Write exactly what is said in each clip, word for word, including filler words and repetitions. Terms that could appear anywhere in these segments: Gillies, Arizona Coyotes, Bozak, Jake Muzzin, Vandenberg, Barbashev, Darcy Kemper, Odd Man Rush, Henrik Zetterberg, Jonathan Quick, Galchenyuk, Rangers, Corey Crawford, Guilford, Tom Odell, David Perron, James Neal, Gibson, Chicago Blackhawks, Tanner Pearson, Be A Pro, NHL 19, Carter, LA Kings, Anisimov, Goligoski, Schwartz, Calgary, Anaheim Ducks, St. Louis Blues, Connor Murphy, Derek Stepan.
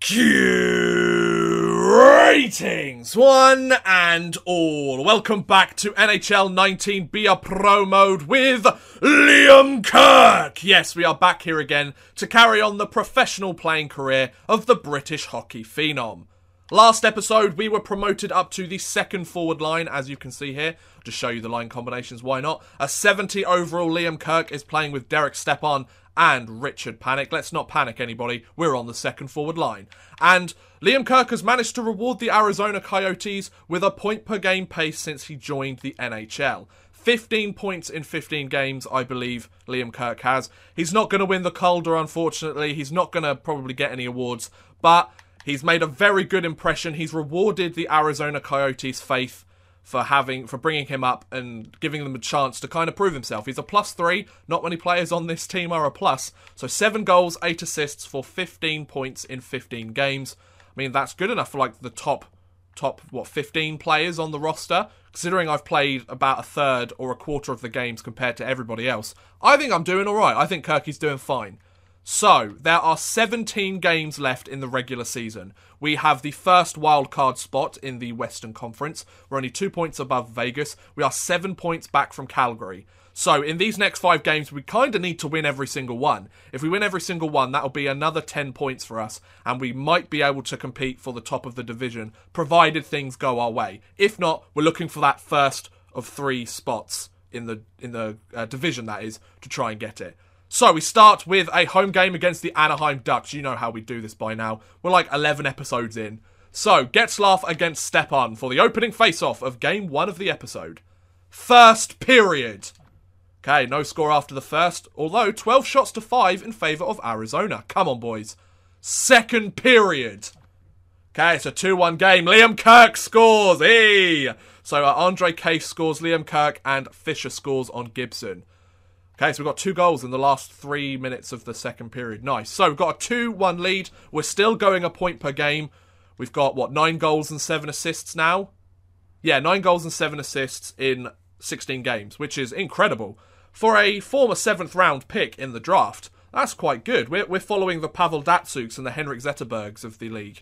Greetings, one and all. Welcome back to N H L nineteen Be A Pro mode with Liam Kirk. Yes, we are back here again to carry on the professional playing career of the British hockey phenom. Last episode, we were promoted up to the second forward line, as you can see here. I'll just show you the line combinations, why not? A seventy overall Liam Kirk is playing with Derek Stepan and Richard Panik. Let's not panic, anybody. We're on the second forward line. And Liam Kirk has managed to reward the Arizona Coyotes with a point-per-game pace since he joined the N H L. fifteen points in fifteen games, I believe, Liam Kirk has. He's not going to win the Calder, unfortunately. He's not going to probably get any awards. But he's made a very good impression. He's rewarded the Arizona Coyotes' faith for having for bringing him up and giving them a chance to kind of prove himself. He's a plus three. Not many players on this team are a plus. So seven goals, eight assists for fifteen points in fifteen games. I mean, that's good enough for like the top, top what, fifteen players on the roster. Considering I've played about a third or a quarter of the games compared to everybody else, I think I'm doing all right. I think Kirk is doing fine. So, there are seventeen games left in the regular season. We have the first wildcard spot in the Western Conference. We're only two points above Vegas. We are seven points back from Calgary. So, in these next five games, we kind of need to win every single one. If we win every single one, that'll be another ten points for us, and we might be able to compete for the top of the division, provided things go our way. If not, we're looking for that first of three spots in the, in the uh, division, that is, to try and get it. So, we start with a home game against the Anaheim Ducks. You know how we do this by now. We're like eleven episodes in. So, Getzlaff against Stepan for the opening face-off of game one of the episode. First period. Okay, no score after the first. Although, twelve shots to five in favour of Arizona. Come on, boys. Second period. Okay, it's a two one game. Liam Kirk scores. Hey! So, uh, Andrei Kase scores, Liam Kirk, and Fisher scores on Gibson. Okay, so we've got two goals in the last three minutes of the second period. Nice. So we've got a two one lead. We're still going a point per game. We've got, what, nine goals and seven assists now? Yeah, nine goals and seven assists in sixteen games, which is incredible. For a former seventh round pick in the draft, that's quite good. We're, we're following the Pavel Datsyuks and the Henrik Zetterbergs of the league.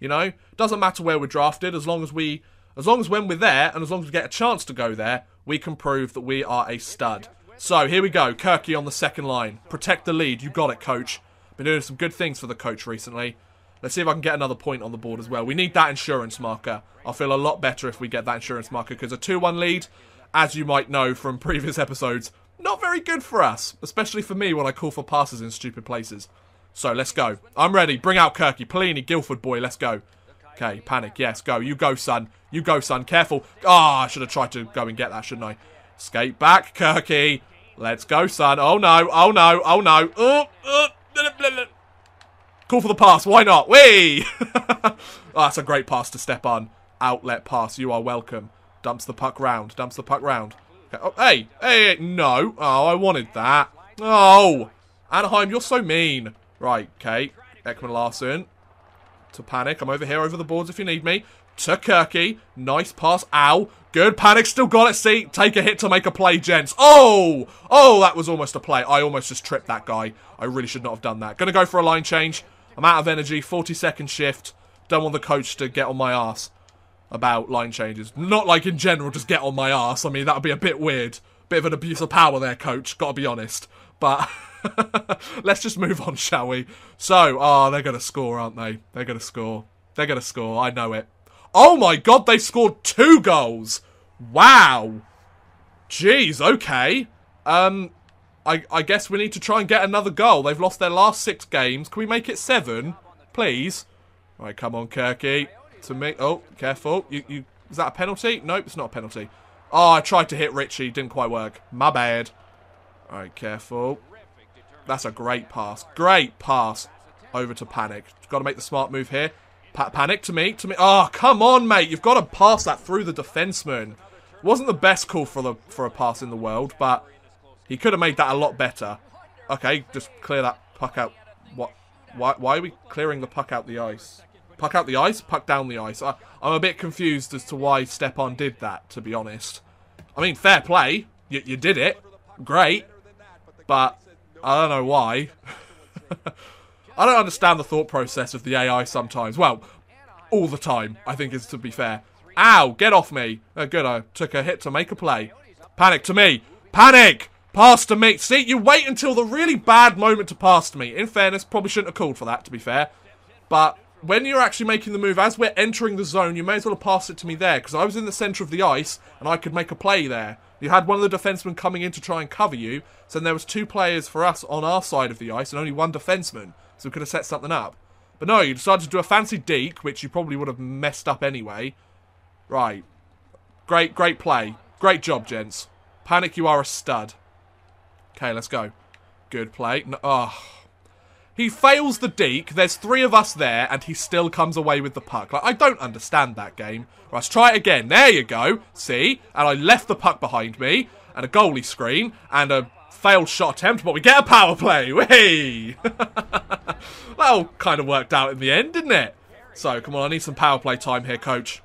You know, doesn't matter where we're drafted, as long as we, as long as when we're there and as long as we get a chance to go there, we can prove that we are a stud. So, here we go. Kirky on the second line. Protect the lead. You got it, coach. Been doing some good things for the coach recently. Let's see if I can get another point on the board as well. We need that insurance marker. I'll feel a lot better if we get that insurance marker because a two one lead, as you might know from previous episodes, not very good for us. Especially for me when I call for passes in stupid places. So, let's go. I'm ready. Bring out Kirky. Pellini, Guilford boy. Let's go. Okay, Panik. Yes, go. You go, son. You go, son. Careful. Ah, oh, I should have tried to go and get that, shouldn't I? Skate back, Kirky. Let's go, son. Oh, no. Oh, no. Oh, no. Oh, oh. Blah, blah, blah. Call for the pass. Why not? Whee! Oh, that's a great pass to Stepan. Outlet pass. You are welcome. Dumps the puck round. Dumps the puck round. Okay. Oh, hey. Hey. No. Oh, I wanted that. Oh. Anaheim, you're so mean. Right, okay. Ekman-Larsson. To Panik. I'm over here, over the boards if you need me. To Kirky. Nice pass. Ow. Good. Panik still got it. See? Take a hit to make a play, gents. Oh! Oh, that was almost a play. I almost just tripped that guy. I really should not have done that. Gonna go for a line change. I'm out of energy. forty second shift. Don't want the coach to get on my ass about line changes. Not like in general, just get on my ass. I mean, that would be a bit weird. Bit of an abuse of power there, coach. Gotta be honest. But let's just move on, shall we? So, ah, oh, they're gonna score, aren't they? They're gonna score. They're gonna score. I know it. Oh my god, they scored two goals. Wow. Jeez, okay. Um, I, I guess we need to try and get another goal. They've lost their last six games. Can we make it seven? Please. All right, come on, Kirky. To me. Oh, careful. You, you, is that a penalty? Nope, it's not a penalty. Oh, I tried to hit Richie. Didn't quite work. My bad. All right, careful. That's a great pass. Great pass over to Panik. Got to make the smart move here. Panik to me, to me. Oh, come on, mate. You've got to pass that through the defenseman. Wasn't the best call for the for a pass in the world, but he could have made that a lot better. Okay, just clear that puck out. What? Why, why are we clearing the puck out the ice? Puck out the ice? Puck down the ice. I, I'm a bit confused as to why Stepan did that, to be honest. I mean, fair play. You, you did it. Great. But I don't know why. I don't understand the thought process of the A I sometimes. Well, all the time, I think, is to be fair. Ow, get off me. Oh, good, I took a hit to make a play. Panik to me. Panik! Pass to me. See, you wait until the really bad moment to pass to me. In fairness, probably shouldn't have called for that, to be fair. But when you're actually making the move, as we're entering the zone, you may as well have passed it to me there. Because I was in the centre of the ice, and I could make a play there. You had one of the defensemen coming in to try and cover you. So then there was two players for us on our side of the ice, and only one defenseman. So we could have set something up. But no, you decided to do a fancy deke, which you probably would have messed up anyway. Right. Great, great play. Great job, gents. Panik, you are a stud. Okay, let's go. Good play. No, oh. He fails the deke. There's three of us there, and he still comes away with the puck. Like, I don't understand that game. Right, let's try it again. There you go. See? And I left the puck behind me, and a goalie screen, and a failed shot attempt, but we get a power play. Whee! That all kind of worked out in the end, didn't it? So, come on, I need some power play time here, coach.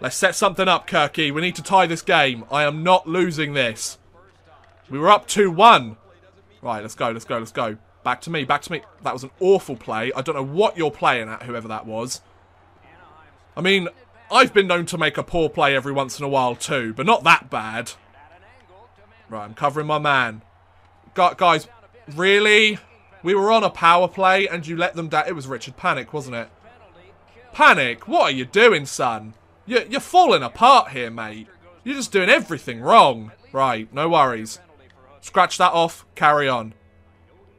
Let's set something up, Kirky. We need to tie this game. I am not losing this. We were up two one. Right, let's go, let's go, let's go. Back to me, back to me. That was an awful play. I don't know what you're playing at, whoever that was. I mean, I've been known to make a poor play every once in a while too, but not that bad. Right, I'm covering my man. Got, guys, really? We were on a power play and you let them down. It was Richard Panik, wasn't it? Panik, what are you doing, son? You're, you're falling apart here, mate. You're just doing everything wrong. Right, no worries. Scratch that off. Carry on.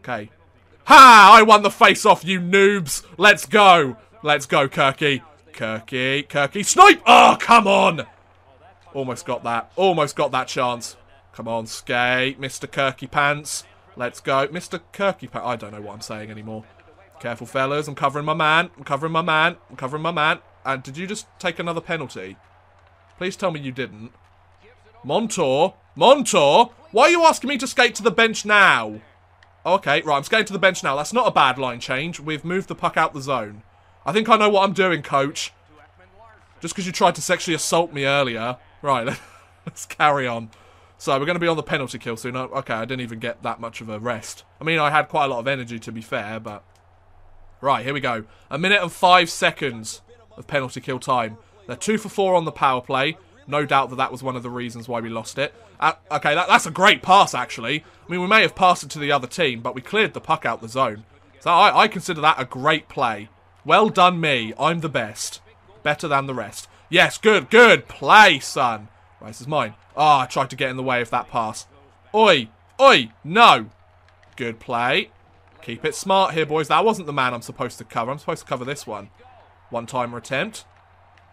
Okay. Ha! I won the face-off, you noobs. Let's go. Let's go, Kirky. Kirky. Kirky. Snipe! Oh, come on. Almost got that. Almost got that chance. Come on, skate. Mister Kirky Pants. Let's go. Mister Kirky Pants. I don't know what I'm saying anymore. Careful, fellas. I'm covering my man. I'm covering my man. I'm covering my man. And did you just take another penalty? Please tell me you didn't. Montour. Montour? Why are you asking me to skate to the bench now? Okay, right, I'm skating to the bench now. That's not a bad line change. We've moved the puck out the zone. I think I know what I'm doing, coach. Just because you tried to sexually assault me earlier. Right, let's carry on. So, we're going to be on the penalty kill soon. Okay, I didn't even get that much of a rest. I mean, I had quite a lot of energy, to be fair, but... Right, here we go. A minute and five seconds of penalty kill time. They're two for four on the power play. No doubt that that was one of the reasons why we lost it. Uh, okay, that, that's a great pass, actually. I mean, we may have passed it to the other team, but we cleared the puck out the zone. So I, I consider that a great play. Well done, me. I'm the best. Better than the rest. Yes, good, good play, son. Right, this is mine. Ah, oh, I tried to get in the way of that pass. Oi, oi, no. Good play. Keep it smart here, boys. That wasn't the man I'm supposed to cover. I'm supposed to cover this one. One-timer attempt.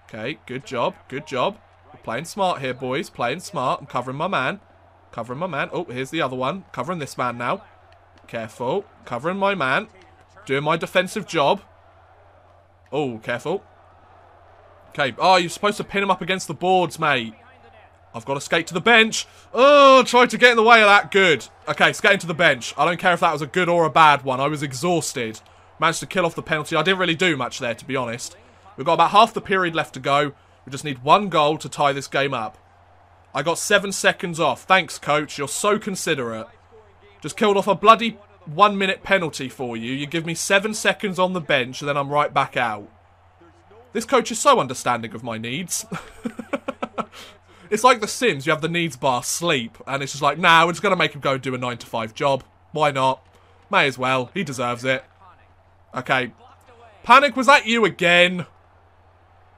Okay, good job, good job. We're playing smart here, boys. Playing smart. I'm covering my man. Covering my man. Oh, here's the other one. Covering this man now. Careful. Covering my man. Doing my defensive job. Oh, careful. Okay. Oh, you're supposed to pin him up against the boards, mate. I've got to skate to the bench. Oh, tried to get in the way of that. Good. Okay, skating to the bench. I don't care if that was a good or a bad one. I was exhausted. Managed to kill off the penalty. I didn't really do much there, to be honest. We've got about half the period left to go. We just need one goal to tie this game up. I got seven seconds off. Thanks, coach. You're so considerate. Just killed off a bloody one-minute penalty for you. You give me seven seconds on the bench, and then I'm right back out. This coach is so understanding of my needs. It's like The Sims. You have the needs bar sleep, and it's just like, nah, we're just going to make him go and do a nine to five job. Why not? May as well. He deserves it. Okay. Panik, was that you again?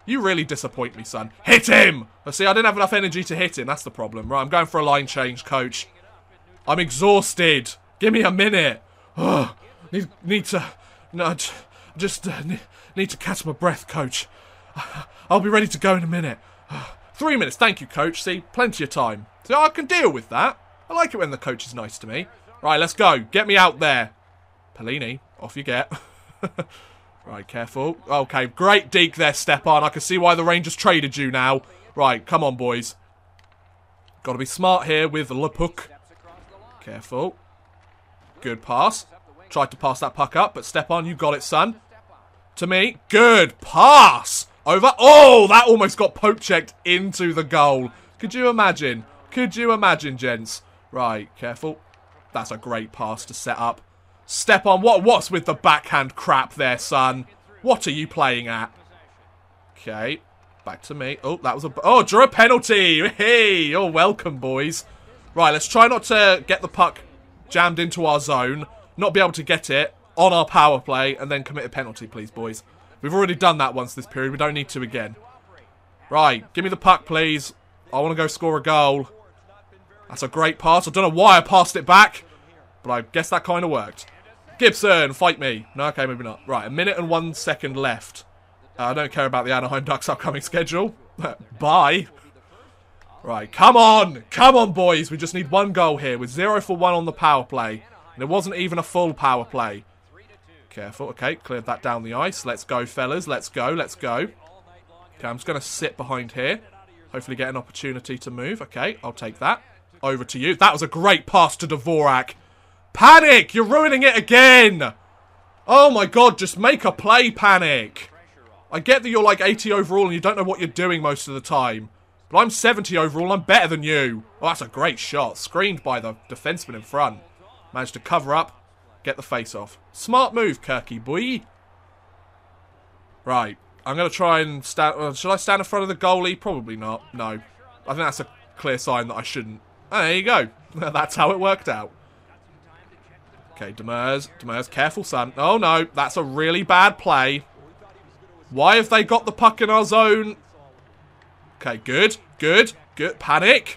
You really disappoint me, son. Hit him! See, I didn't have enough energy to hit him. That's the problem. Right, I'm going for a line change, coach. I'm exhausted. Give me a minute. Oh, need, need to... No, just uh, need to catch my breath, coach. I'll be ready to go in a minute. Three minutes. Thank you, coach. See, plenty of time. So I can deal with that. I like it when the coach is nice to me. Right, let's go. Get me out there. Pellini, off you get. Right, careful. Okay, great deke there, Stepan. I can see why the Rangers traded you now. Right, come on, boys. Got to be smart here with the puck. Careful. Good pass. Tried to pass that puck up, but Stepan, you got it, son. To me. Good pass. Over. Oh, that almost got poke-checked into the goal. Could you imagine? Could you imagine, gents? Right, careful. That's a great pass to set up. Stepan, what, what's with the backhand crap there, son? What are you playing at? Okay, back to me. Oh, that was a... Oh, drew a penalty. Hey, you're welcome, boys. Right, let's try not to get the puck jammed into our zone. Not be able to get it on our power play and then commit a penalty, please, boys. We've already done that once this period. We don't need to again. Right, give me the puck, please. I want to go score a goal. That's a great pass. I don't know why I passed it back, but I guess that kind of worked. Gibson, fight me. No, okay, maybe not. Right, a minute and one second left. Uh, I don't care about the Anaheim Ducks' upcoming schedule. Bye. Right, come on. Come on, boys. We just need one goal here. We're zero for one on the power play. And it wasn't even a full power play. Careful. Okay, cleared that down the ice. Let's go, fellas. Let's go. Let's go. Okay, I'm just going to sit behind here. Hopefully get an opportunity to move. Okay, I'll take that. Over to you. That was a great pass to Dvorak. Panik! You're ruining it again! Oh my god, just make a play, Panik. I get that you're like eighty overall and you don't know what you're doing most of the time. But I'm seventy overall, I'm better than you. Oh, that's a great shot. Screened by the defenseman in front. Managed to cover up, get the face off. Smart move, Kirky boy. Right. I'm going to try and stand... Uh, should I stand in front of the goalie? Probably not. No. I think that's a clear sign that I shouldn't. Oh, there you go. That's how it worked out. Okay, Demers. Demers, careful, son. Oh, no. That's a really bad play. Why have they got the puck in our zone? Okay, good. Good. Good. Panik.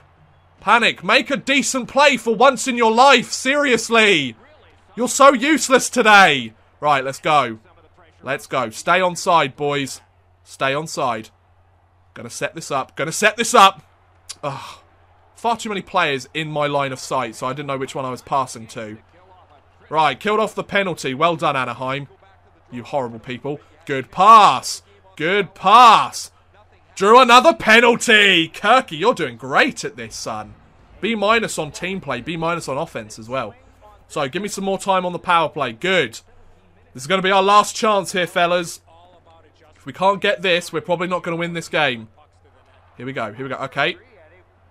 Panik. Make a decent play for once in your life. Seriously. You're so useless today. Right, let's go. Let's go. Stay on side, boys. Stay on side. Gonna set this up. Gonna set this up. Ugh. Far too many players in my line of sight, so I didn't know which one I was passing to. Right, killed off the penalty. Well done, Anaheim. You horrible people. Good pass. Good pass. Drew another penalty. Kirky, you're doing great at this, son. B minus on team play. B minus on offense as well. So, give me some more time on the power play. Good. This is going to be our last chance here, fellas. If we can't get this, we're probably not going to win this game. Here we go. Here we go. Okay.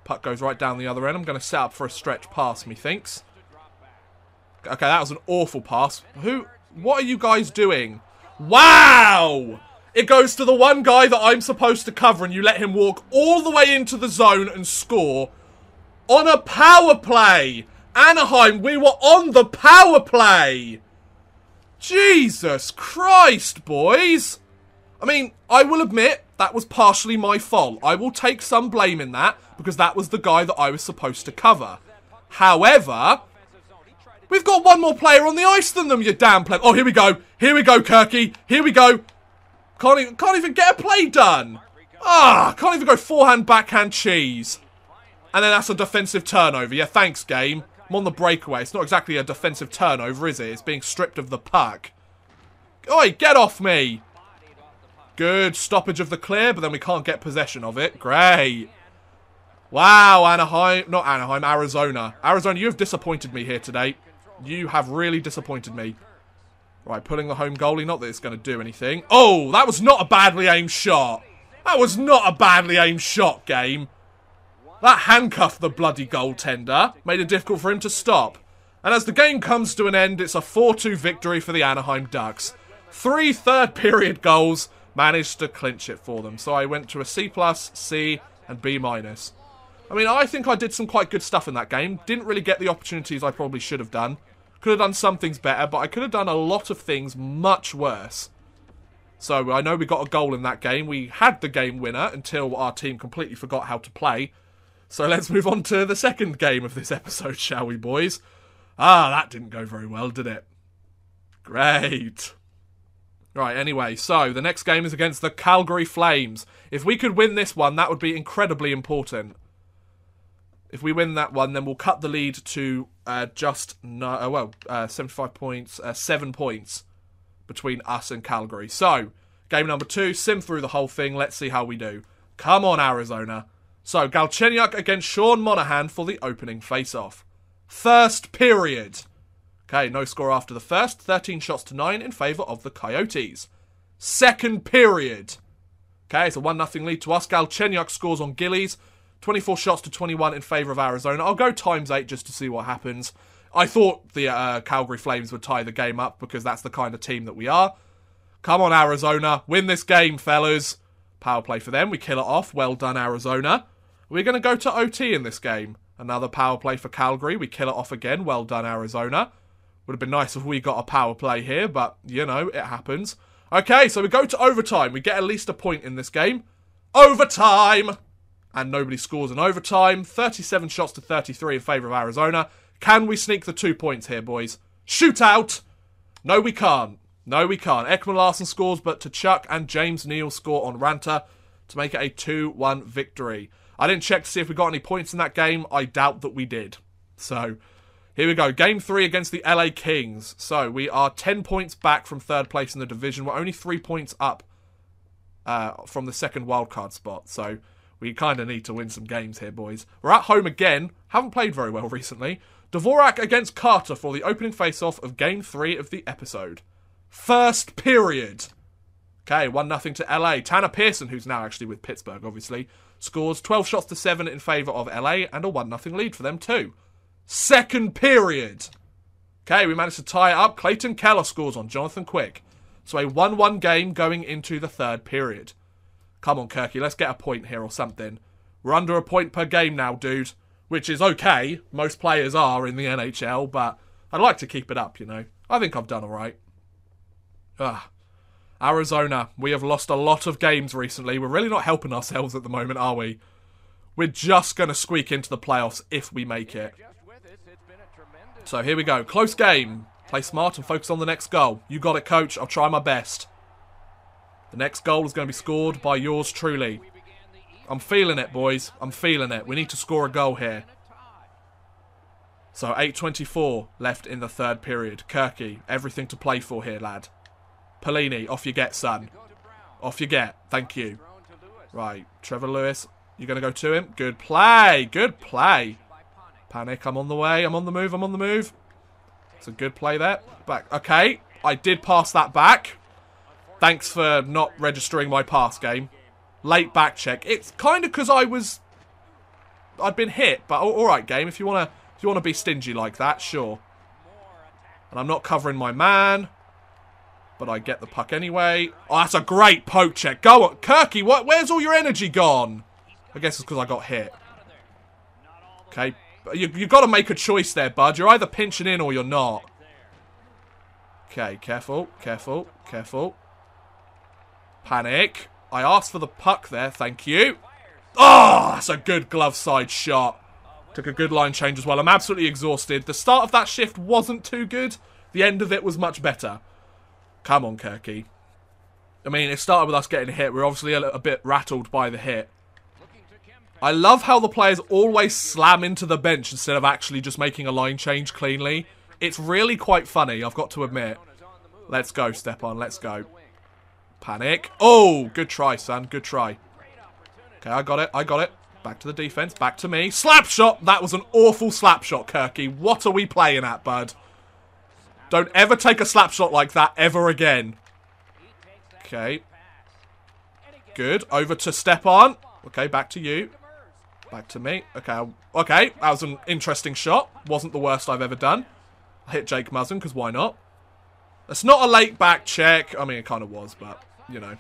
Puck goes right down the other end. I'm going to set up for a stretch pass, methinks. Okay, that was an awful pass. Who? What are you guys doing? Wow! It goes to the one guy that I'm supposed to cover, and you let him walk all the way into the zone and score on a power play. Anaheim, we were on the power play. Jesus Christ, boys. I mean, I will admit that was partially my fault. I will take some blame in that because that was the guy that I was supposed to cover. However, we've got one more player on the ice than them, you damn pleb. Oh, here we go. Here we go, Kirky. Here we go. Can't even, can't even get a play done. Ah, can't even go forehand, backhand, cheese. And then that's a defensive turnover. Yeah, thanks, game. I'm on the breakaway. It's not exactly a defensive turnover, is it? It's being stripped of the puck. Oi, get off me. Good stoppage of the clear, but then we can't get possession of it. Great. Wow, Anaheim. Not Anaheim, Arizona. Arizona, you have disappointed me here today. You have really disappointed me. Right, pulling the home goalie. Not that it's going to do anything. Oh, that was not a badly aimed shot. That was not a badly aimed shot, game. That handcuffed the bloody goaltender. Made it difficult for him to stop. And as the game comes to an end, it's a four two victory for the Anaheim Ducks. Three third period goals managed to clinch it for them. So I went to a C plus, C, and B-. I mean, I think I did some quite good stuff in that game. Didn't really get the opportunities I probably should have done. Could have done some things better, but I could have done a lot of things much worse. So, I know we got a goal in that game. We had the game winner until our team completely forgot how to play. So, let's move on to the second game of this episode, shall we, boys? Ah, that didn't go very well, did it? Great. Right, anyway, so the next game is against the Calgary Flames. If we could win this one, that would be incredibly important. If we win that one, then we'll cut the lead to uh, just, no, uh, well, uh, seventy-five points, uh, seven points between us and Calgary. So, game number two, sim through the whole thing. Let's see how we do. Come on, Arizona. So, Galchenyuk against Sean Monahan for the opening face-off. First period. Okay, no score after the first. thirteen shots to nine in favour of the Coyotes. Second period. Okay, it's a one nothing lead to us. Galchenyuk scores on Gillies. twenty-four shots to twenty-one in favour of Arizona. I'll go times eight just to see what happens. I thought the uh, Calgary Flames would tie the game up because that's the kind of team that we are. Come on, Arizona. Win this game, fellas. Power play for them. We kill it off. Well done, Arizona. We're going to go to O T in this game. Another power play for Calgary. We kill it off again. Well done, Arizona. Would have been nice if we got a power play here, but, you know, it happens. Okay, so we go to overtime. We get at least a point in this game. Overtime! And nobody scores in overtime. thirty-seven shots to thirty-three in favour of Arizona. Can we sneak the two points here, boys? Shootout! No, we can't. No, we can't. Ekman-Larsson scores, but Tkachuk and James Neal score on Ranta to make it a two one victory. I didn't check to see if we got any points in that game. I doubt that we did. So, here we go. Game three against the L A Kings. So, we are ten points back from third place in the division. We're only three points up uh, from the second wildcard spot. So, we kind of need to win some games here, boys. We're at home again. Haven't played very well recently. Dvorak against Carter for the opening face-off of Game three of the episode. First period. Okay, one nothing to L A. Tanner Pearson, who's now actually with Pittsburgh, obviously, scores twelve shots to seven in favour of L A and a one nothing lead for them too. Second period. Okay, we managed to tie it up. Clayton Keller scores on Jonathan Quick. So a one one game going into the third period. Come on, Kirky, let's get a point here or something. We're under a point per game now, dude, which is okay. Most players are in the N H L, but I'd like to keep it up, you know. I think I've done all right. Ugh. Arizona, we have lost a lot of games recently. We're really not helping ourselves at the moment, are we? We're just going to squeak into the playoffs if we make it. So here we go. Close game. Play smart and focus on the next goal. You got it, coach. I'll try my best. The next goal is going to be scored by yours truly. I'm feeling it, boys. I'm feeling it. We need to score a goal here. So eight twenty-four left in the third period. Kirky, everything to play for here, lad. Pellini, off you get, son. Off you get. Thank you. Right, Trevor Lewis. You're going to go to him. Good play. Good play. Panic, I'm on the way. I'm on the move. I'm on the move. It's a good play there. Back. Okay, I did pass that back. Thanks for not registering my pass game. Late back check. It's kind of because I was... I'd been hit, but all right, game. If you want to if you want to be stingy like that, sure. And I'm not covering my man. But I get the puck anyway. Oh, that's a great poke check. Go on. Kirky, what, where's all your energy gone? I guess it's because I got hit. Okay. You, you've got to make a choice there, bud. You're either pinching in or you're not. Okay, careful, careful, careful. Panic. I asked for the puck there. Thank you. Oh, that's a good glove side shot. Took a good line change as well. I'm absolutely exhausted. The start of that shift wasn't too good. The end of it was much better. Come on, Kirky. I mean, it started with us getting hit. We're obviously a, a bit rattled by the hit. I love how the players always slam into the bench instead of actually just making a line change cleanly. It's really quite funny, I've got to admit. Let's go, Stepan. Let's go. Panic. Oh, good try, son. Good try. Okay, I got it. I got it. Back to the defense. Back to me. Slap shot. That was an awful slap shot, Kirky. What are we playing at, bud? Don't ever take a slap shot like that ever again. Okay. Good. Over to Stepan. Okay, back to you. Back to me. Okay, okay. That was an interesting shot. Wasn't the worst I've ever done. I hit Jake Muzzin, because why not? It's not a late back check. I mean, it kind of was, but, you know.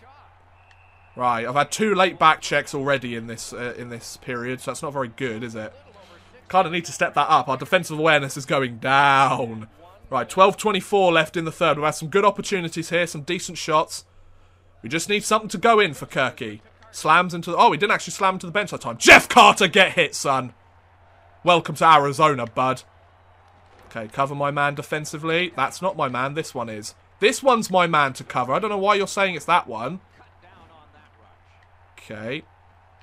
Right, I've had two late back checks already in this uh, in this period, so that's not very good, is it? Kind of need to step that up. Our defensive awareness is going down. Right, twelve twenty-four left in the third. We've had some good opportunities here, some decent shots. We just need something to go in for Kirky. Slams into the... Oh, he didn't actually slam into the bench that time. Jeff Carter, get hit, son. Welcome to Arizona, bud. Okay, cover my man defensively. That's not my man. This one is. This one's my man to cover. I don't know why you're saying it's that one. Okay.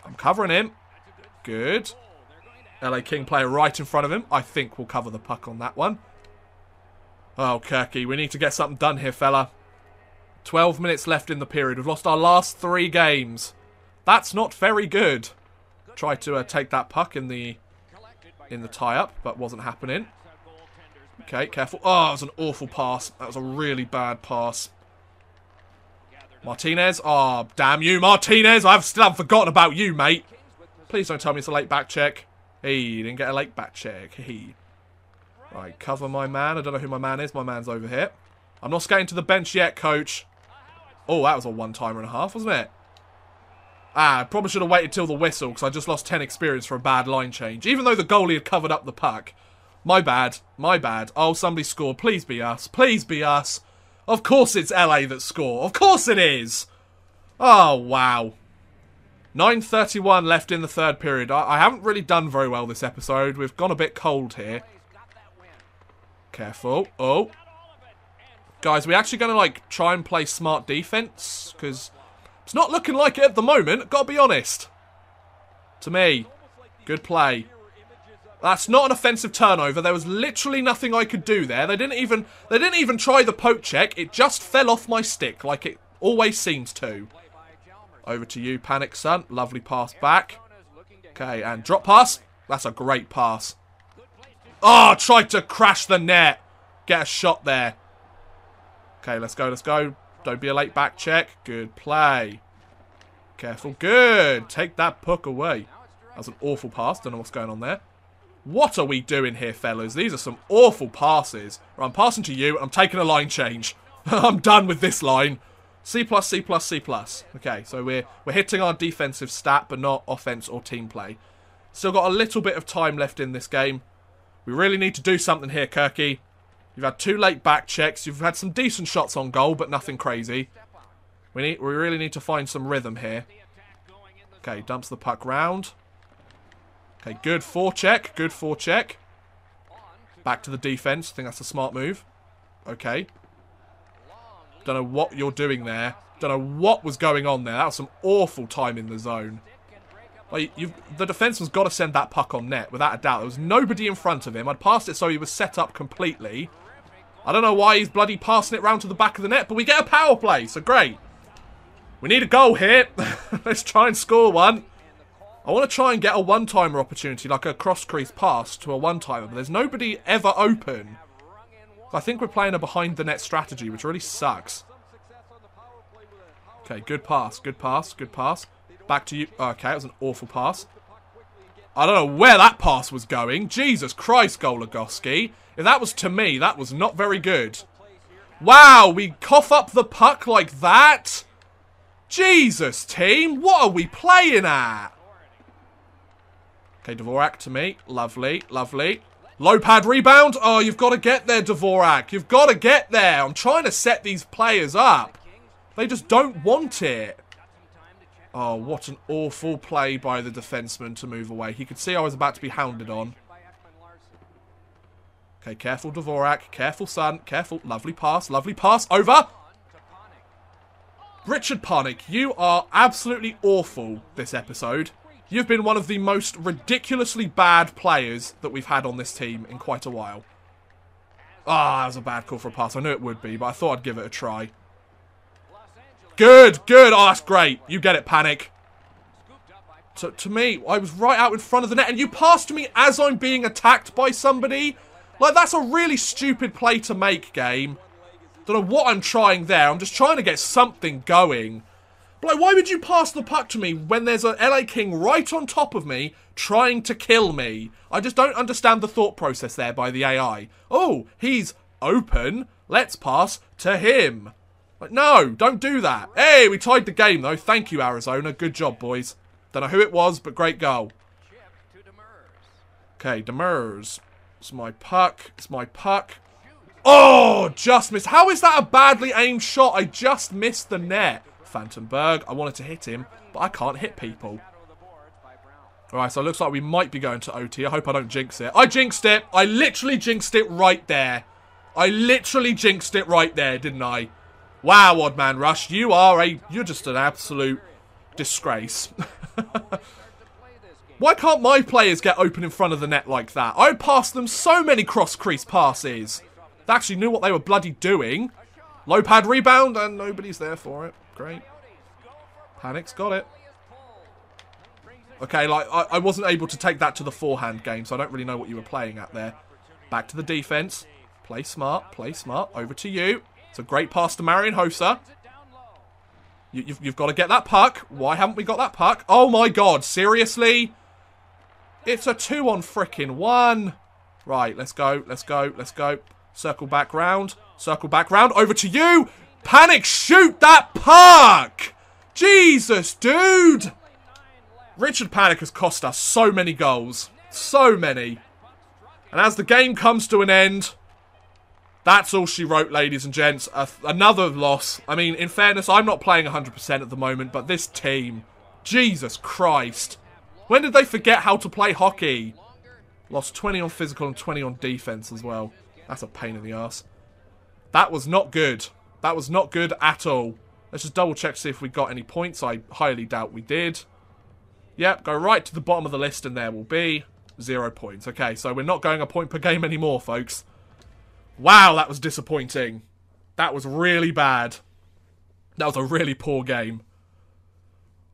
I'm covering him. Good. L A King player right in front of him. I think we'll cover the puck on that one. Oh, Kirky, we need to get something done here, fella. twelve minutes left in the period. We've lost our last three games. That's not very good. Tried to uh, take that puck in the in the tie-up, but wasn't happening. Okay, careful. Oh, that was an awful pass. That was a really bad pass. Martinez. Oh, damn you, Martinez. I've still haven't forgotten about you, mate. Please don't tell me it's a late back check. Hey, you didn't get a late back check. Hey. Right, cover my man. I don't know who my man is. My man's over here. I'm not skating to the bench yet, coach. Oh, that was a one-timer and a half, wasn't it? Ah, I probably should have waited till the whistle because I just lost ten experience for a bad line change. Even though the goalie had covered up the puck. My bad. My bad. Oh, somebody score. Please be us. Please be us. Of course it's L A that score. Of course it is. Oh, wow. nine thirty-one left in the third period. I, I haven't really done very well this episode. We've gone a bit cold here. Careful. Oh. Guys, we're actually going to, like, try and play smart defense because it's not looking like it at the moment. Got to be honest. To me, good play. That's not an offensive turnover. There was literally nothing I could do there. They didn't even they didn't even try the poke check. It just fell off my stick like it always seems to. Over to you, Panik, son. Lovely pass back. Okay, and drop pass. That's a great pass. Oh, tried to crash the net. Get a shot there. Okay, let's go, let's go. Don't be a late back check. Good play. Careful. Good. Take that puck away. That was an awful pass. Don't know what's going on there. What are we doing here, fellas? These are some awful passes. Right, I'm passing to you. I'm taking a line change. I'm done with this line. C plus, C plus, C plus. Okay, so we're, we're hitting our defensive stat, but not offense or team play. Still got a little bit of time left in this game. We really need to do something here, Kirky. You've had two late back checks. You've had some decent shots on goal, but nothing crazy. We, need, we really need to find some rhythm here. Okay, dumps the puck round. Okay, good forecheck. Good forecheck. Back to the defense. I think that's a smart move. Okay. Don't know what you're doing there. Don't know what was going on there. That was some awful time in the zone. Like you've, the defenseman's got to send that puck on net, without a doubt. There was nobody in front of him. I'd passed it so he was set up completely. I don't know why he's bloody passing it round to the back of the net, but we get a power play, so great. We need a goal here. Let's try and score one. I want to try and get a one-timer opportunity, like a cross-crease pass to a one-timer, but there's nobody ever open. I think we're playing a behind-the-net strategy, which really sucks. Okay, good pass, good pass, good pass. Back to you. Okay, it was an awful pass. I don't know where that pass was going. Jesus Christ, Goligoski. If that was to me, that was not very good. Wow, we cough up the puck like that? Jesus, team, what are we playing at? Okay, Dvorak to me. Lovely, lovely. Low pad rebound. Oh, you've got to get there, Dvorak. You've got to get there. I'm trying to set these players up. They just don't want it. Oh, what an awful play by the defenseman to move away. He could see I was about to be hounded on. Okay, careful, Dvorak. Careful, son. Careful. Lovely pass. Lovely pass. Over. Richard Panik, you are absolutely awful this episode. You've been one of the most ridiculously bad players that we've had on this team in quite a while. Ah, oh, that was a bad call for a pass. I knew it would be, but I thought I'd give it a try. Good, good. Oh, that's great. You get it, Panik. To, to me, I was right out in front of the net, and you passed me as I'm being attacked by somebody. Like, that's a really stupid play to make, game. Don't know what I'm trying there. I'm just trying to get something going. But, like, why would you pass the puck to me when there's an L A King right on top of me trying to kill me? I just don't understand the thought process there by the A I. Oh, he's open. Let's pass to him. Like, no, don't do that. Hey, we tied the game, though. Thank you, Arizona. Good job, boys. Don't know who it was, but great goal. Okay, Demers. It's my puck. It's my puck. Oh, just missed. How is that a badly aimed shot? I just missed the net. Vandenberg. I wanted to hit him, but I can't hit people. Alright, so it looks like we might be going to O T. I hope I don't jinx it. I jinxed it! I literally jinxed it right there. I literally jinxed it right there, didn't I? Wow, Odd Man Rush, you are a... You're just an absolute disgrace. Why can't my players get open in front of the net like that? I passed them so many cross-crease passes. They actually knew what they were bloody doing. Low pad rebound, and nobody's there for it. Great. Panik's got it. Okay, like, I, I wasn't able to take that to the forehand game, so I don't really know what you were playing at there. Back to the defense. Play smart, play smart. Over to you. It's a great pass to Marian Hossa. You, you've, you've got to get that puck. Why haven't we got that puck? Oh my god, seriously? It's a two on frickin' one. Right, let's go, let's go, let's go. Circle back round, circle back round. Over to you. Panik, shoot that puck. Jesus, dude. Richard Panik has cost us so many goals. So many. And as the game comes to an end, that's all she wrote, ladies and gents. Uh, another loss. I mean, in fairness, I'm not playing one hundred percent at the moment, but this team, Jesus Christ. When did they forget how to play hockey? Lost twenty on physical and twenty on defense as well. That's a pain in the ass. That was not good. That was not good at all. Let's just double check to see if we got any points. I highly doubt we did. Yep, go right to the bottom of the list and there will be zero points. Okay, so we're not going a point per game anymore, folks. Wow, that was disappointing. That was really bad. That was a really poor game.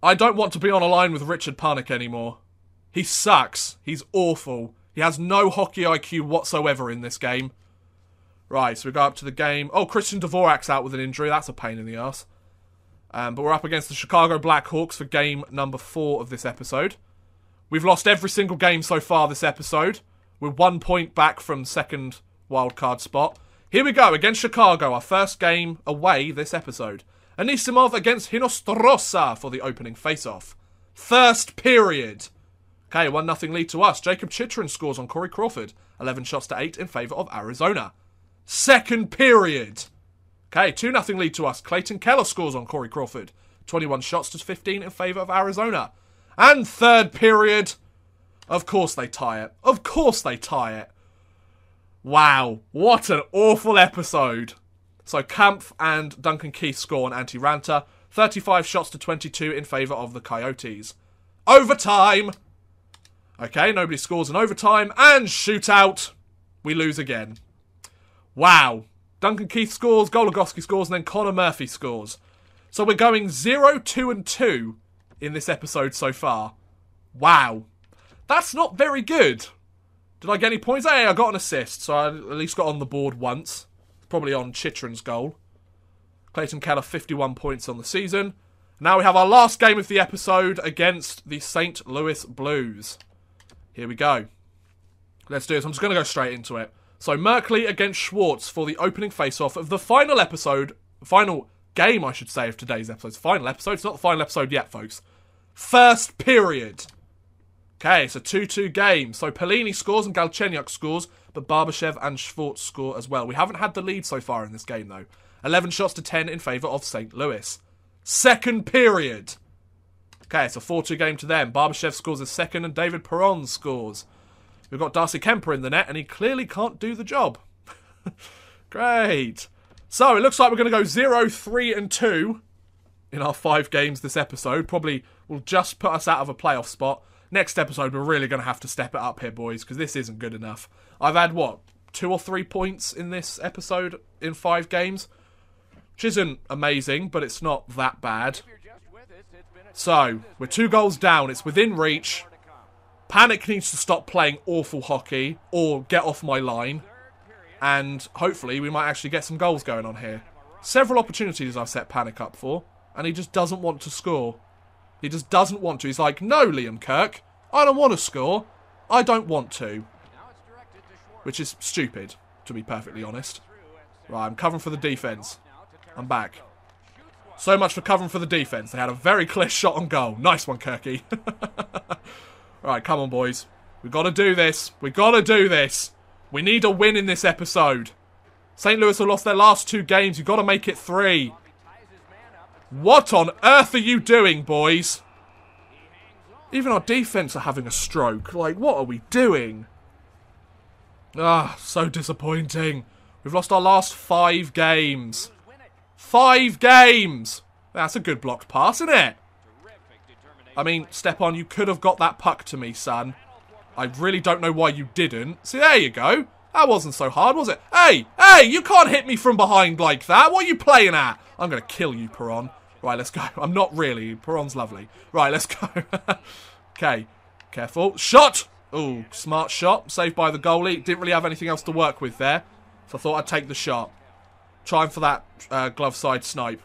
I don't want to be on a line with Richard Panik anymore. He sucks. He's awful. He has no hockey I Q whatsoever in this game. Right, so we go up to the game. Oh, Christian Dvorak's out with an injury. That's a pain in the ass. Um, but we're up against the Chicago Blackhawks for game number four of this episode. We've lost every single game so far this episode. We're one point back from second wildcard spot. Here we go, against Chicago, our first game away this episode. Anisimov against Hinostroza for the opening face-off. First period. Okay, one nothing lead to us. Jacob Chychrun scores on Corey Crawford. eleven shots to eight in favour of Arizona. Second period. Okay, two nothing lead to us. Clayton Keller scores on Corey Crawford. twenty-one shots to fifteen in favour of Arizona. And third period. Of course they tie it. Of course they tie it. Wow, what an awful episode. So Kampf and Duncan Keith score on Antti Ranta. thirty-five shots to twenty-two in favour of the Coyotes. Overtime. Okay, nobody scores in overtime. And shootout. We lose again. Wow. Duncan Keith scores, Goligoski scores, and then Connor Murphy scores. So we're going zero two and two in this episode so far. Wow. That's not very good. Did I get any points? Hey, I got an assist, so I at least got on the board once. Probably on Chychrun's goal. Clayton Keller, fifty-one points on the season. Now we have our last game of the episode against the Saint Louis Blues. Here we go. Let's do this. I'm just going to go straight into it. So, Merkley against Schwartz for the opening face-off of the final episode. Final game, I should say, of today's episode. It's final episode. It's not the final episode yet, folks. First period. Okay, it's a two two game. So Pellini scores and Galchenyuk scores, but Barbashev and Schwartz score as well. We haven't had the lead so far in this game, though. eleven shots to ten in favour of Saint Louis. Second period. Okay, it's a four two game to them. Barbashev scores a second and David Perron scores. We've got Darcy Kemper in the net, and he clearly can't do the job. Great. So it looks like we're going to go zero three and two in our five games this episode. Probably will just put us out of a playoff spot. Next episode, we're really going to have to step it up here, boys, because this isn't good enough. I've had, what, two or three points in this episode in five games? Which isn't amazing, but it's not that bad. So, we're two goals down. It's within reach. Panik needs to stop playing awful hockey or get off my line. And hopefully, we might actually get some goals going on here. Several opportunities I've set Panik up for, and he just doesn't want to score. He just doesn't want to. He's like, no, Liam Kirk. I don't want to score. I don't want to. Which is stupid, to be perfectly honest. Right, I'm covering for the defence. I'm back. So much for covering for the defence. They had a very clear shot on goal. Nice one, Kirky. Right, come on, boys. We've got to do this. We've got to do this. We need a win in this episode. Saint Louis have lost their last two games. You've got to make it three. What on earth are you doing, boys? Even our defense are having a stroke. Like, what are we doing? Ah, so disappointing. We've lost our last five games. Five games! That's a good blocked pass, isn't it? I mean, Stepan, you could have got that puck to me, son. I really don't know why you didn't. See, there you go. That wasn't so hard, was it? Hey, hey, you can't hit me from behind like that. What are you playing at? I'm going to kill you, Perron. Right, let's go. I'm not really. Perron's lovely. Right, let's go. Okay, careful. Shot! Ooh, smart shot. Saved by the goalie. Didn't really have anything else to work with there. So I thought I'd take the shot. Trying for that uh, glove side snipe.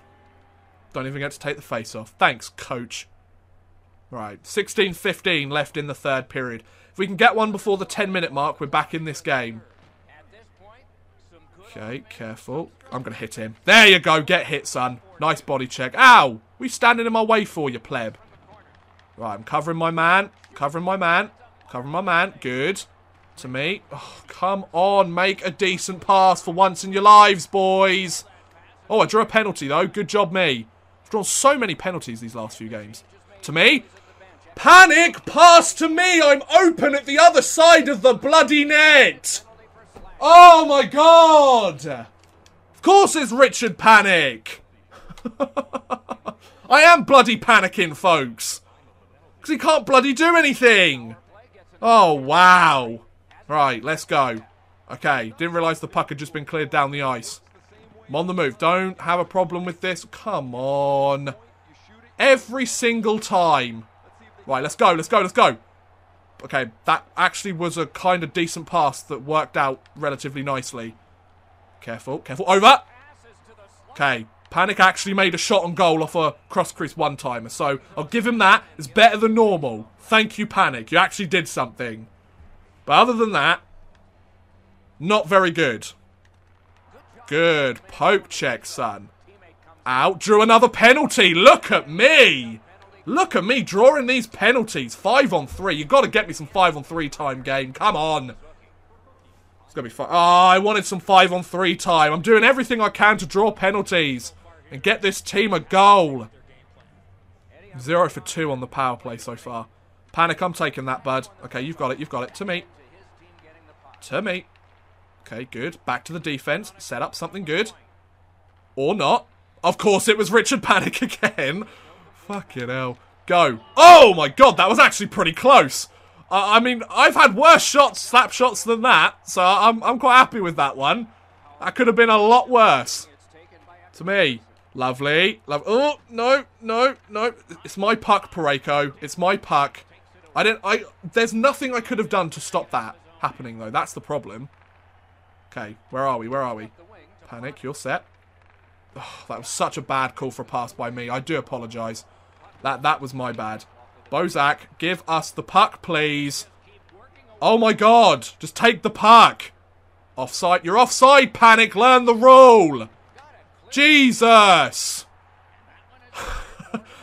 Don't even get to take the face off. Thanks, coach. Right, sixteen fifteen left in the third period. If we can get one before the ten minute mark, we're back in this game. Okay, careful. I'm going to hit him. There you go. Get hit, son. Nice body check. Ow! We standing in my way for you, pleb. Right, I'm covering my man. Covering my man. Covering my man. Good. To me. Oh, come on. Make a decent pass for once in your lives, boys. Oh, I drew a penalty, though. Good job, me. I've drawn so many penalties these last few games. To me. Panik! Pass to me! I'm open at the other side of the bloody net! Oh my god! Of course it's Richard Panik! I am bloody panicking, folks! Because he can't bloody do anything! Oh, wow! Right, let's go. Okay, didn't realise the puck had just been cleared down the ice. I'm on the move. Don't have a problem with this. Come on. Every single time. Right, let's go, let's go, let's go. Okay, that actually was a kind of decent pass that worked out relatively nicely. Careful, careful. Over! Okay, Panik actually made a shot on goal off a cross-crease one-timer. So, I'll give him that. It's better than normal. Thank you, Panik. You actually did something. But other than that, not very good. Good. Poke check, son. Out. Drew another penalty. Look at me! Look at me drawing these penalties. five on three. You've got to get me some five on three time, game. Come on. It's going to be fun. Oh, I wanted some five on three time. I'm doing everything I can to draw penalties and get this team a goal. zero for two on the power play so far. Panik, I'm taking that, bud. Okay, you've got it. You've got it. To me. To me. Okay, good. Back to the defense. Set up something good. Or not. Of course, it was Richard Panik again. Fucking hell. Go. Oh my god, that was actually pretty close. Uh, I mean, I've had worse shots, slap shots than that, so I'm, I'm quite happy with that one. That could have been a lot worse. To me. Lovely. Love. Oh, no, no, no. It's my puck, Pareko. It's my puck. I didn't, I, there's nothing I could have done to stop that happening, though. That's the problem. Okay, where are we? Where are we? Panik, you're set. Oh, that was such a bad call for a pass by me. I do apologise. That that was my bad. Bozak, give us the puck, please. Oh, my God. Just take the puck. Offside. You're offside, Panik. Learn the rule. Jesus.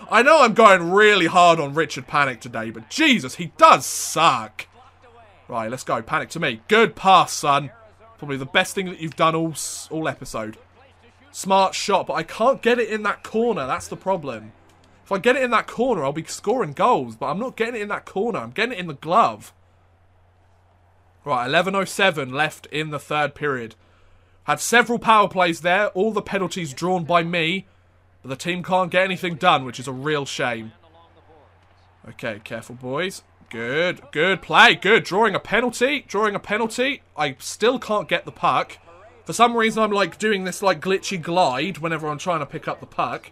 I know I'm going really hard on Richard Panik today, but Jesus, he does suck. Right, let's go. Panik to me. Good pass, son. Probably the best thing that you've done all, all episode. Smart shot, but I can't get it in that corner. That's the problem. If I get it in that corner, I'll be scoring goals, but I'm not getting it in that corner. I'm getting it in the glove. Right, eleven oh seven left in the third period. Had several power plays there. All the penalties drawn by me, but the team can't get anything done, which is a real shame. Okay, careful, boys. Good, good play. Good, drawing a penalty. Drawing a penalty. I still can't get the puck. For some reason, I'm, like, doing this, like, glitchy glide whenever I'm trying to pick up the puck.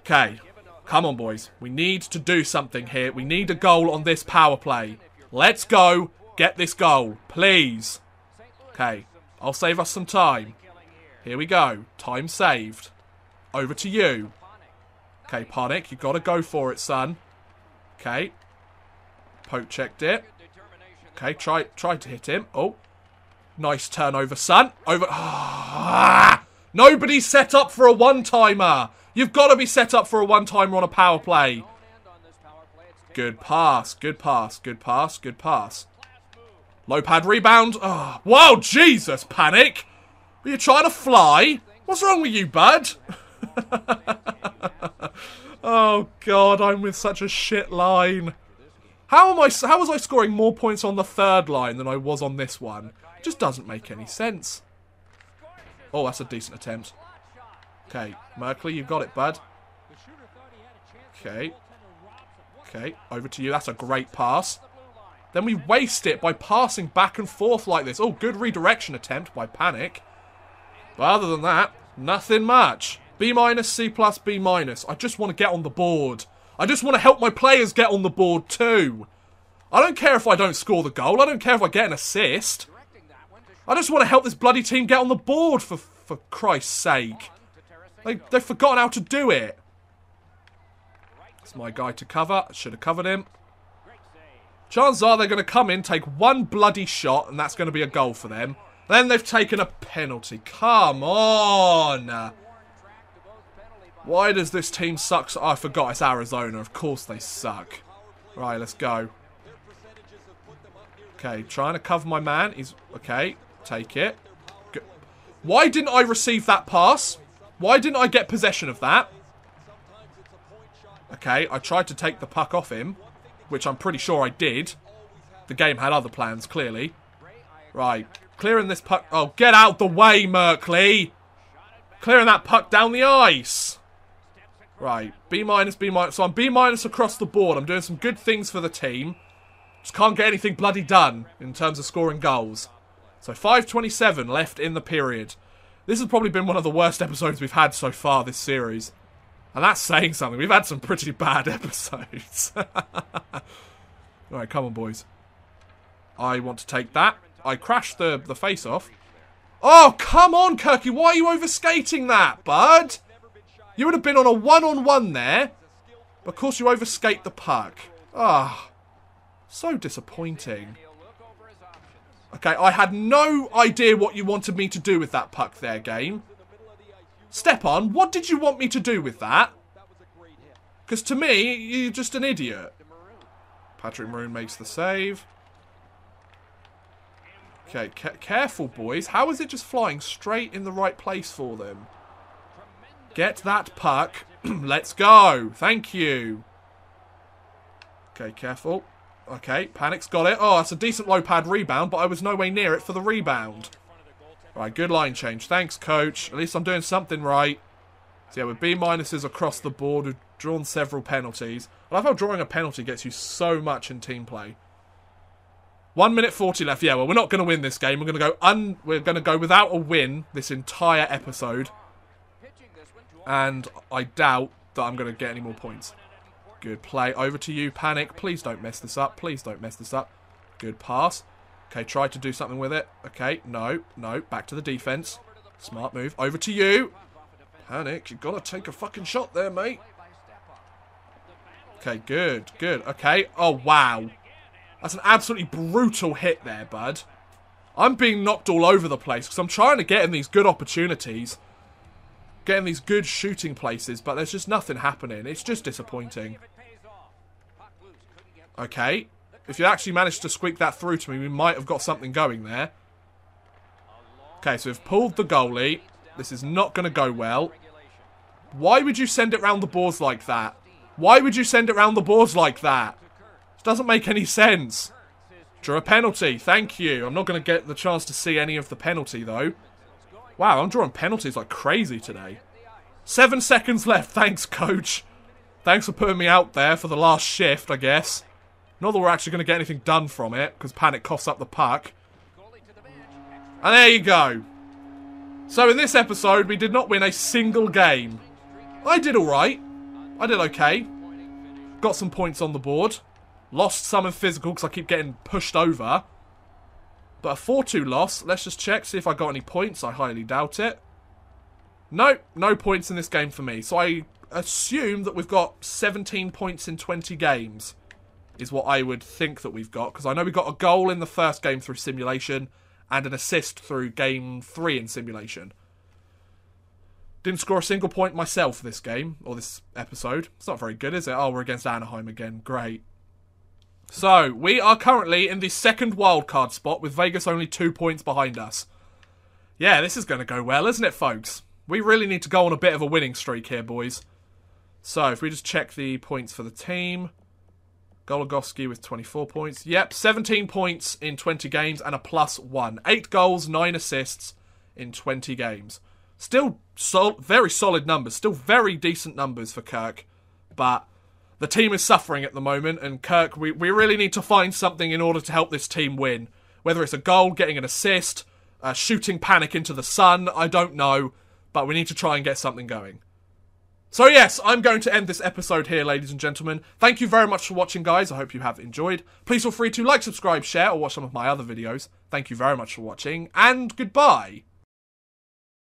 Okay. Come on, boys. We need to do something here. We need a goal on this power play. Let's go. Get this goal. Please. Okay. I'll save us some time. Here we go. Time saved. Over to you. Okay, Panik. You've got to go for it, son. Okay. Poke checked it. Okay, try, try to hit him. Oh. Nice turnover, son. Over. Ah, nobody's set up for a one-timer. You've got to be set up for a one-timer on a power play. Good pass. Good pass. Good pass. Good pass. Low pad rebound. Oh, whoa, Jesus, Panik. Are you trying to fly? What's wrong with you, bud? Oh, God, I'm with such a shit line. How am I? How was I scoring more points on the third line than I was on this one? Just doesn't make any sense. Oh, that's a decent attempt. Okay, Merkley, you've got it, bud. Okay. Okay, over to you. That's a great pass. Then we waste it by passing back and forth like this. Oh, good redirection attempt by Panik. But other than that, nothing much. B minus, C plus, B minus. I just want to get on the board. I just want to help my players get on the board too. I don't care if I don't score the goal. I don't care if I get an assist. I just want to help this bloody team get on the board, for for Christ's sake. They, they've forgotten how to do it. It's my guy to cover. I should have covered him. Chances are they're going to come in, take one bloody shot, and that's going to be a goal for them. Then they've taken a penalty. Come on! Why does this team suck? I forgot, it's Arizona. Of course they suck. Right, let's go. Okay, trying to cover my man. He's okay, take it. Good. Why didn't I receive that pass? Why didn't I get possession of that? Okay, I tried to take the puck off him, which I'm pretty sure I did. The game had other plans, clearly. Right, clearing this puck. Oh, get out the way, Merkley. Clearing that puck down the ice. Right, B minus, B minus. So I'm B minus across the board. I'm doing some good things for the team. Just can't get anything bloody done in terms of scoring goals. So five twenty-seven left in the period. This has probably been one of the worst episodes we've had so far this series. And that's saying something. We've had some pretty bad episodes. Alright, come on, boys. I want to take that. I crashed the, the face-off. Oh, come on, Kirky. Why are you overskating that, bud? You would have been on a one-on-one there. Of course, you overskate the puck. Ah, oh, so disappointing. Okay, I had no idea what you wanted me to do with that puck there, game. Stepan, what did you want me to do with that? Because to me, you're just an idiot. Patrick Maroon makes the save. Okay, careful, boys. How is it just flying straight in the right place for them? Get that puck. Let's go. Thank you. Okay, careful. Okay, Panic's got it. Oh, it's a decent low-pad rebound, but I was nowhere near it for the rebound. Right, good line change. Thanks, coach. At least I'm doing something right. So, yeah, with B-minuses across the board, we've drawn several penalties. I love how drawing a penalty gets you so much in team play. one minute forty left. Yeah, well, we're not going to win this game. We're going to go un we're going to go without a win this entire episode. And I doubt that I'm going to get any more points. Good play. Over to you, Panik. Please don't mess this up. Please don't mess this up. Good pass. Okay, try to do something with it. Okay, no, no. Back to the defense. Smart move. Over to you. Panik, you've got to take a fucking shot there, mate. Okay, good, good. Okay. Oh, wow. That's an absolutely brutal hit there, bud. I'm being knocked all over the place because I'm trying to get in these good opportunities. Getting these good shooting places, but there's just nothing happening. It's just disappointing. Okay. If you actually managed to squeak that through to me, we might have got something going there. Okay, so we've pulled the goalie. This is not going to go well. Why would you send it round the boards like that? Why would you send it round the boards like that? It doesn't make any sense. Draw a penalty. Thank you. I'm not going to get the chance to see any of the penalty, though. Wow, I'm drawing penalties like crazy today. Seven seconds left. Thanks, coach. Thanks for putting me out there for the last shift, I guess. Not that we're actually going to get anything done from it, because Panik coughs up the puck. And there you go. So in this episode, we did not win a single game. I did all right. I did okay. Got some points on the board. Lost some in physical, because I keep getting pushed over. But a four two loss. Let's just check, see if I got any points. I highly doubt it. Nope, no points in this game for me. So I assume that we've got seventeen points in twenty games is what I would think that we've got. Because I know we got a goal in the first game through simulation and an assist through game three in simulation. Didn't score a single point myself this game, or this episode. It's not very good, is it? Oh, we're against Anaheim again. Great. So, we are currently in the second wildcard spot with Vegas only two points behind us. Yeah, this is going to go well, isn't it, folks? We really need to go on a bit of a winning streak here, boys. So, if we just check the points for the team. Goligoski with twenty-four points. Yep, seventeen points in twenty games and a plus one. Eight goals, nine assists in twenty games. Still sol- very solid numbers. Still very decent numbers for Kirk. But the team is suffering at the moment, and Kirk, we, we really need to find something in order to help this team win. Whether it's a goal, getting an assist, uh, shooting Panik into the sun, I don't know, but we need to try and get something going. So yes, I'm going to end this episode here, ladies and gentlemen. Thank you very much for watching, guys. I hope you have enjoyed. Please feel free to like, subscribe, share, or watch some of my other videos. Thank you very much for watching, and goodbye.